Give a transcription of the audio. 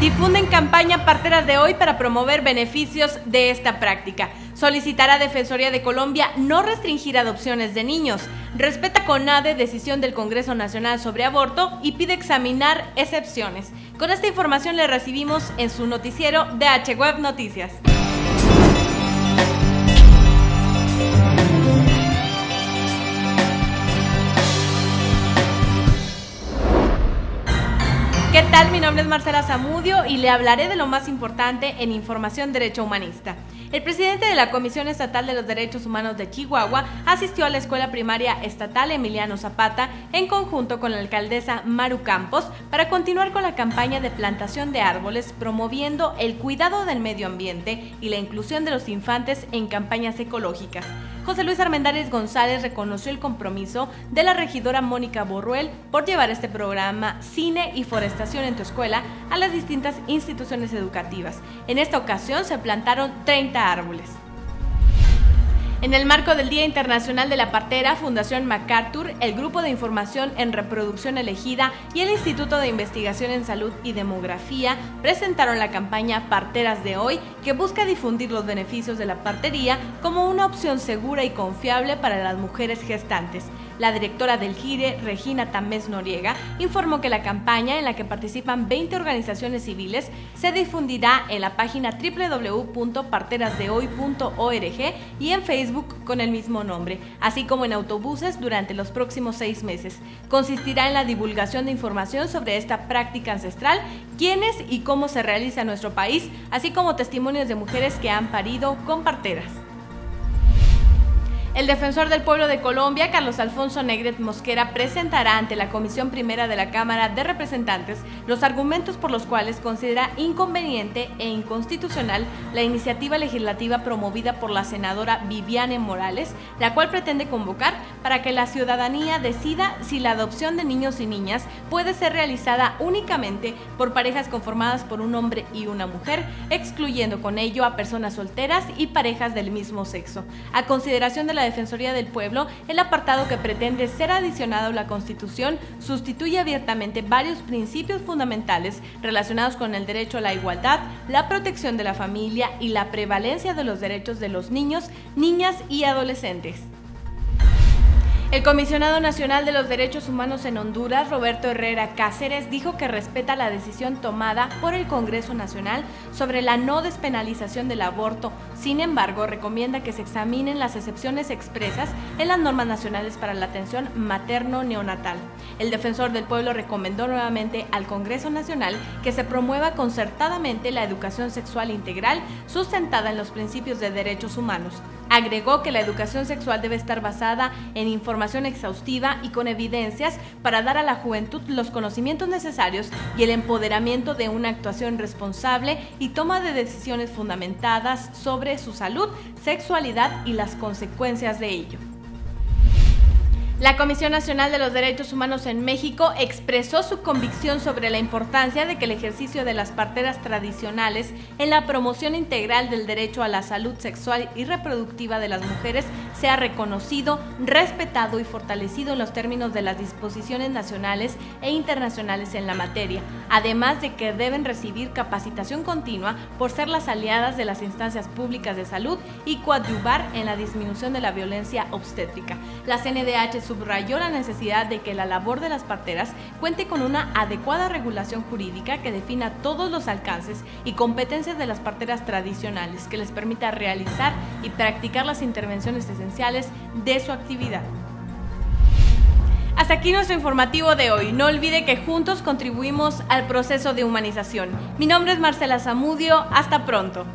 Difunden campaña Parteras de Hoy para promover beneficios de esta práctica. Solicitará Defensoría de Colombia no restringir adopciones de niños. Respeta Conadeh decisión del Congreso Nacional sobre aborto y pide examinar excepciones. Con esta información le recibimos en su noticiero DH Web Noticias. ¿Qué tal? Mi nombre es Marcela Zamudio y le hablaré de lo más importante en Información Derecho Humanista. El presidente de la Comisión Estatal de los Derechos Humanos de Chihuahua asistió a la Escuela Primaria Estatal Emiliano Zapata en conjunto con la alcaldesa Maru Campos para continuar con la campaña de plantación de árboles promoviendo el cuidado del medio ambiente y la inclusión de los infantes en campañas ecológicas. José Luis Armendáriz González reconoció el compromiso de la regidora Mónica Borruel por llevar este programa Cine y Forestación en tu Escuela a las distintas instituciones educativas. En esta ocasión se plantaron 30 árboles. En el marco del Día Internacional de la Partera, Fundación MacArthur, el Grupo de Información en Reproducción Elegida y el Instituto de Investigación en Salud y Demografía presentaron la campaña Parteras de Hoy, que busca difundir los beneficios de la partería como una opción segura y confiable para las mujeres gestantes. La directora del GIRE, Regina Tamés Noriega, informó que la campaña, en la que participan 20 organizaciones civiles, se difundirá en la página www.parterasdehoy.org y en Facebook con el mismo nombre, así como en autobuses durante los próximos 6 meses. Consistirá en la divulgación de información sobre esta práctica ancestral, quiénes y cómo se realiza en nuestro país, así como testimonios de mujeres que han parido con parteras. El defensor del pueblo de Colombia, Carlos Alfonso Negret Mosquera, presentará ante la Comisión Primera de la Cámara de Representantes los argumentos por los cuales considera inconveniente e inconstitucional la iniciativa legislativa promovida por la senadora Viviane Morales, la cual pretende convocar para que la ciudadanía decida si la adopción de niños y niñas puede ser realizada únicamente por parejas conformadas por un hombre y una mujer, excluyendo con ello a personas solteras y parejas del mismo sexo. A consideración de la Defensoría del Pueblo, el apartado que pretende ser adicionado a la Constitución sustituye abiertamente varios principios fundamentales relacionados con el derecho a la igualdad, la protección de la familia y la prevalencia de los derechos de los niños, niñas y adolescentes. El Comisionado Nacional de los Derechos Humanos en Honduras, Roberto Herrera Cáceres, dijo que respeta la decisión tomada por el Congreso Nacional sobre la no despenalización del aborto. Sin embargo, recomienda que se examinen las excepciones expresas en las normas nacionales para la atención materno-neonatal. El defensor del pueblo recomendó nuevamente al Congreso Nacional que se promueva concertadamente la educación sexual integral sustentada en los principios de derechos humanos. Agregó que la educación sexual debe estar basada en información exhaustiva y con evidencias para dar a la juventud los conocimientos necesarios y el empoderamiento de una actuación responsable y toma de decisiones fundamentadas sobre su salud, sexualidad y las consecuencias de ello. La Comisión Nacional de los Derechos Humanos en México expresó su convicción sobre la importancia de que el ejercicio de las parteras tradicionales en la promoción integral del derecho a la salud sexual y reproductiva de las mujeres sea reconocido, respetado y fortalecido en los términos de las disposiciones nacionales e internacionales en la materia, además de que deben recibir capacitación continua por ser las aliadas de las instancias públicas de salud y coadyuvar en la disminución de la violencia obstétrica. La CNDH subrayó la necesidad de que la labor de las parteras cuente con una adecuada regulación jurídica que defina todos los alcances y competencias de las parteras tradicionales, que les permita realizar y practicar las intervenciones esenciales de su actividad. Hasta aquí nuestro informativo de hoy. No olvide que juntos contribuimos al proceso de humanización. Mi nombre es Marcela Zamudio. Hasta pronto.